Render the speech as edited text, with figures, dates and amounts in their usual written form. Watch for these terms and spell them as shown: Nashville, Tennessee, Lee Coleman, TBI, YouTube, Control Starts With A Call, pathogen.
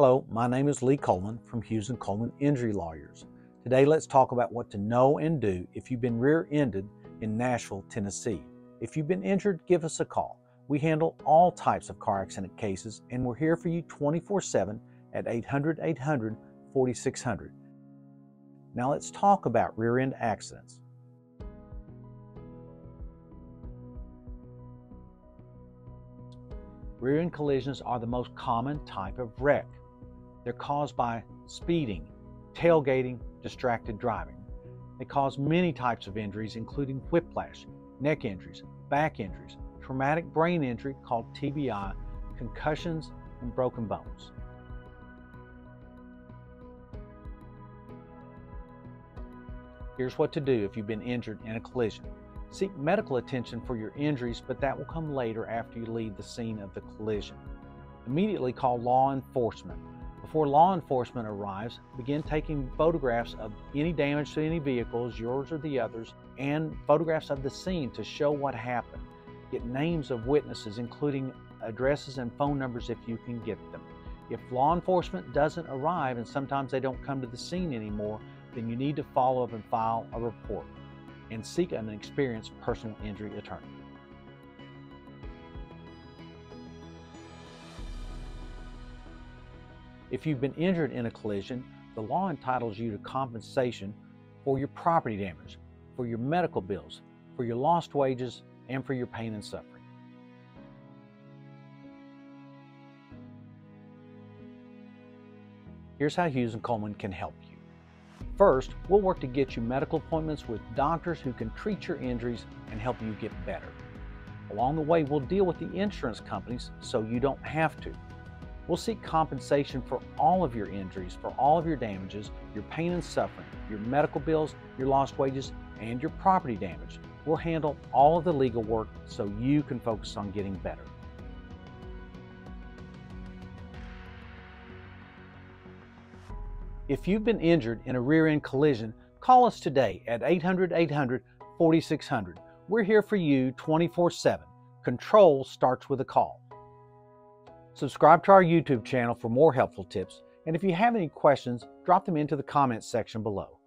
Hello, my name is Lee Coleman from Hughes & Coleman Injury Lawyers. Today let's talk about what to know and do if you've been rear-ended in Nashville, Tennessee. If you've been injured, give us a call. We handle all types of car accident cases and we're here for you 24/7 at 800-800-4600. Now let's talk about rear-end accidents. Rear-end collisions are the most common type of wreck. They're caused by speeding, tailgating, distracted driving. They cause many types of injuries, including whiplash, neck injuries, back injuries, traumatic brain injury called TBI, concussions, and broken bones. Here's what to do if you've been injured in a collision. Seek medical attention for your injuries, but that will come later after you leave the scene of the collision. Immediately call law enforcement. Before law enforcement arrives, begin taking photographs of any damage to any vehicles, yours or the others, and photographs of the scene to show what happened. Get names of witnesses, including addresses and phone numbers if you can get them. If law enforcement doesn't arrive, and sometimes they don't come to the scene anymore, then you need to follow up and file a report and seek an experienced personal injury attorney. If you've been injured in a collision, the law entitles you to compensation for your property damage, for your medical bills, for your lost wages, and for your pain and suffering. Here's how Hughes & Coleman can help you. First, we'll work to get you medical appointments with doctors who can treat your injuries and help you get better. Along the way, we'll deal with the insurance companies so you don't have to. We'll seek compensation for all of your injuries, for all of your damages, your pain and suffering, your medical bills, your lost wages, and your property damage. We'll handle all of the legal work so you can focus on getting better. If you've been injured in a rear-end collision, call us today at 800-800-4600. We're here for you 24/7. Control starts with a call. Subscribe to our YouTube channel for more helpful tips, and if you have any questions, drop them into the comments section below.